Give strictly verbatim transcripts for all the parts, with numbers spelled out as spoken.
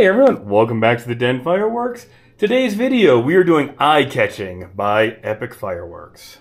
Hey everyone, welcome back to the Den Fireworks. Today's video, we are doing Eye Catching by Epic Fireworks.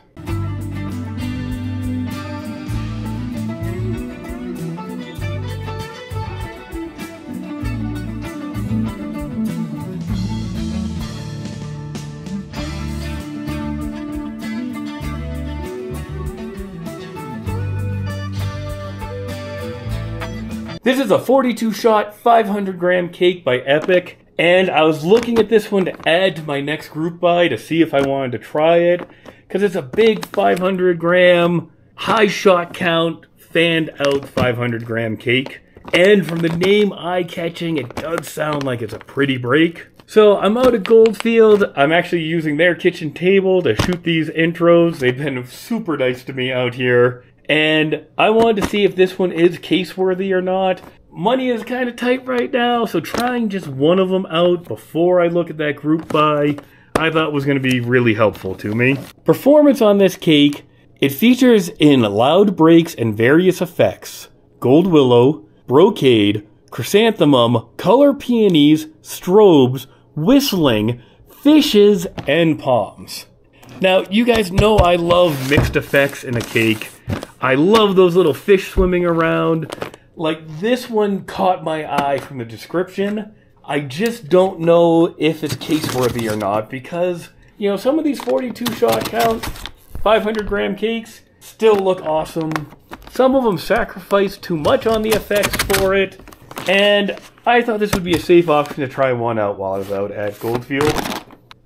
This is a forty-two shot, five hundred gram cake by Epic, and I was looking at this one to add to my next group buy to see if I wanted to try it, because it's a big five hundred gram, high shot count, fanned out five hundred gram cake. And from the name Eye Catching, it does sound like it's a pretty break. So I'm out at Goldfield. I'm actually using their kitchen table to shoot these intros. They've been super nice to me out here. And I wanted to see if this one is case worthy or not. Money is kind of tight right now, so trying just one of them out before I look at that group buy, I thought was going to be really helpful to me. Performance on this cake, it features in loud breaks and various effects. Gold willow, brocade, chrysanthemum, color peonies, strobes, whistling, fishes, and palms. Now, you guys know I love mixed effects in a cake. I love those little fish swimming around. Like, this one caught my eye from the description. I just don't know if it's case worthy or not because, you know, some of these forty-two shot count, five hundred gram cakes still look awesome. Some of them sacrifice too much on the effects for it. And I thought this would be a safe option to try one out while I was out at Goldfield.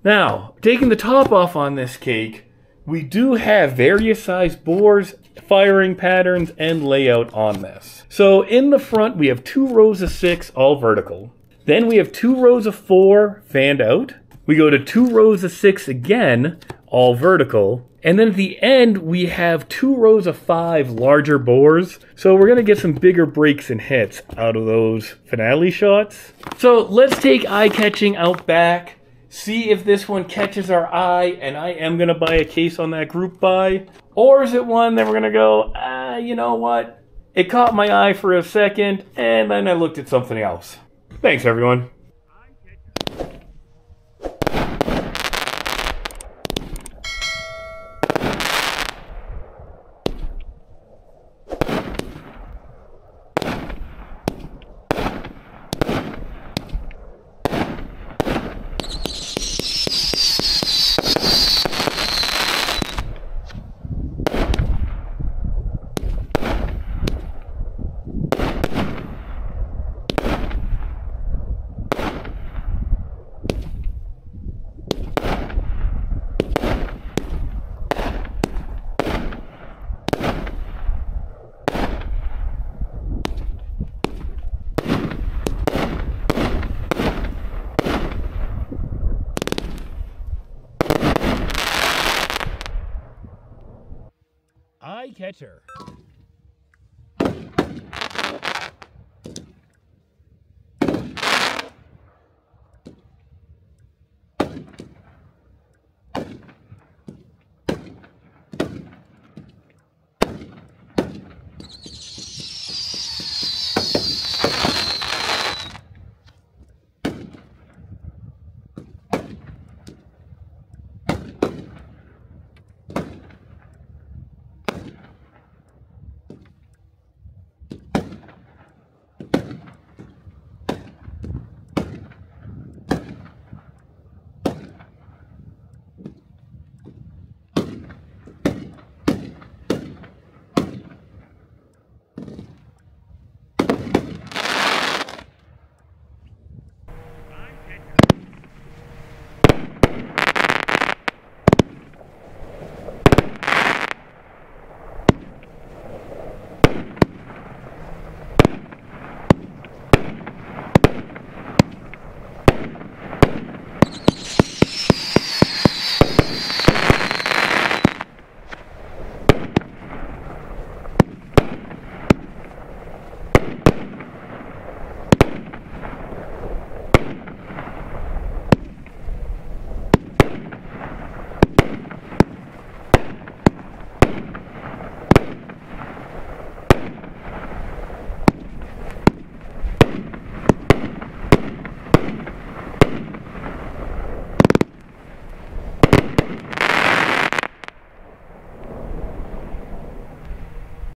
Now, taking the top off on this cake, we do have various size bores, firing patterns, and layout on this. So in the front, we have two rows of six, all vertical. Then we have two rows of four, fanned out. We go to two rows of six again, all vertical. And then at the end, we have two rows of five larger bores. So we're gonna get some bigger breaks and hits out of those finale shots. So let's take Eye Catching out back. See if this one catches our eye, and I am going to buy a case on that group buy. Or is it one that we're going to go, ah, you know what? It caught my eye for a second, and then I looked at something else. Thanks, everyone. Eye Catcher.